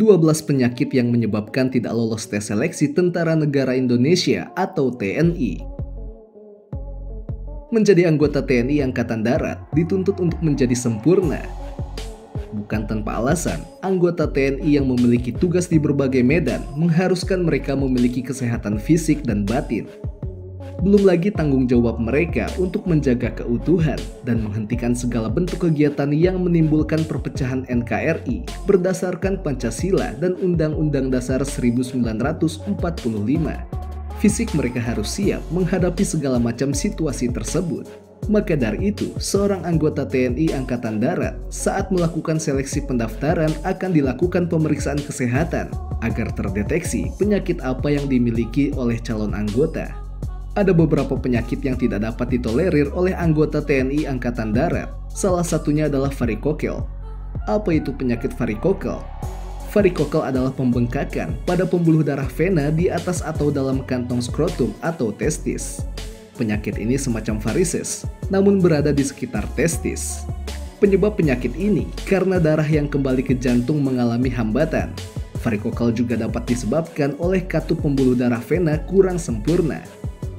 12 penyakit yang menyebabkan tidak lolos tes seleksi Tentara Negara Indonesia atau TNI. Menjadi anggota TNI Angkatan Darat dituntut untuk menjadi sempurna. Bukan tanpa alasan, anggota TNI yang memiliki tugas di berbagai medan mengharuskan mereka memiliki kesehatan fisik dan batin. Belum lagi tanggung jawab mereka untuk menjaga keutuhan dan menghentikan segala bentuk kegiatan yang menimbulkan perpecahan NKRI berdasarkan Pancasila dan Undang-Undang Dasar 1945. Fisik mereka harus siap menghadapi segala macam situasi tersebut. Maka dari itu, seorang anggota TNI Angkatan Darat saat melakukan seleksi pendaftaran akan dilakukan pemeriksaan kesehatan agar terdeteksi penyakit apa yang dimiliki oleh calon anggota. Ada beberapa penyakit yang tidak dapat ditolerir oleh anggota TNI Angkatan Darat. Salah satunya adalah varikokel. Apa itu penyakit varikokel? Varikokel adalah pembengkakan pada pembuluh darah vena di atas atau dalam kantong skrotum atau testis. Penyakit ini semacam varises, namun berada di sekitar testis. Penyebab penyakit ini karena darah yang kembali ke jantung mengalami hambatan. Varikokel juga dapat disebabkan oleh katup pembuluh darah vena kurang sempurna.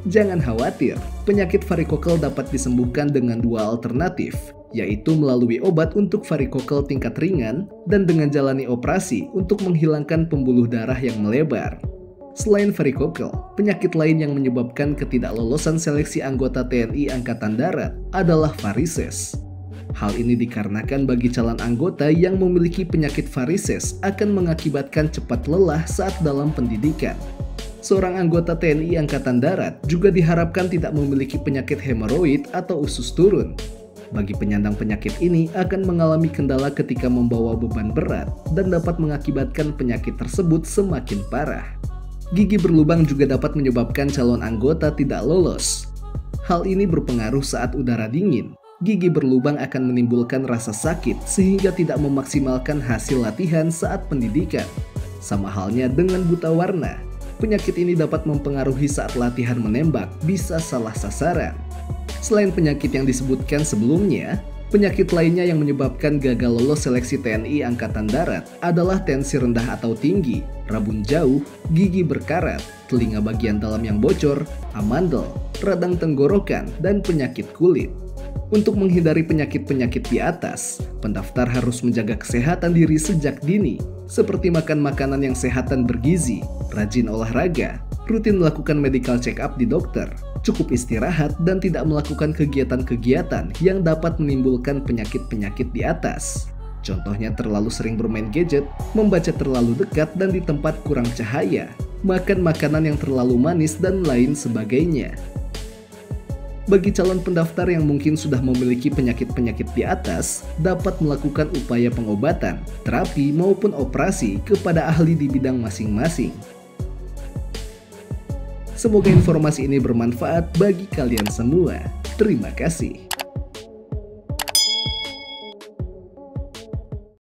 Jangan khawatir, penyakit varikokel dapat disembuhkan dengan dua alternatif, yaitu melalui obat untuk varikokel tingkat ringan dan dengan jalani operasi untuk menghilangkan pembuluh darah yang melebar. Selain varikokel, penyakit lain yang menyebabkan ketidaklolosan seleksi anggota TNI Angkatan Darat adalah varises. Hal ini dikarenakan bagi calon anggota yang memiliki penyakit varises akan mengakibatkan cepat lelah saat dalam pendidikan. Seorang anggota TNI Angkatan Darat juga diharapkan tidak memiliki penyakit hemoroid atau usus turun. Bagi penyandang penyakit ini akan mengalami kendala ketika membawa beban berat dan dapat mengakibatkan penyakit tersebut semakin parah. Gigi berlubang juga dapat menyebabkan calon anggota tidak lolos. Hal ini berpengaruh saat udara dingin. Gigi berlubang akan menimbulkan rasa sakit sehingga tidak memaksimalkan hasil latihan saat pendidikan. Sama halnya dengan buta warna. Penyakit ini dapat mempengaruhi saat latihan menembak, bisa salah sasaran. Selain penyakit yang disebutkan sebelumnya, penyakit lainnya yang menyebabkan gagal lolos seleksi TNI Angkatan Darat adalah tensi rendah atau tinggi, rabun jauh, gigi berkarat, telinga bagian dalam yang bocor, amandel, radang tenggorokan, dan penyakit kulit. Untuk menghindari penyakit-penyakit di atas, pendaftar harus menjaga kesehatan diri sejak dini, seperti makan makanan yang sehat dan bergizi, rajin olahraga, rutin melakukan medical check-up di dokter, cukup istirahat, dan tidak melakukan kegiatan-kegiatan yang dapat menimbulkan penyakit-penyakit di atas. Contohnya terlalu sering bermain gadget, membaca terlalu dekat dan di tempat kurang cahaya, makan makanan yang terlalu manis, dan lain sebagainya. Bagi calon pendaftar yang mungkin sudah memiliki penyakit-penyakit di atas, dapat melakukan upaya pengobatan, terapi maupun operasi kepada ahli di bidang masing-masing. Semoga informasi ini bermanfaat bagi kalian semua. Terima kasih.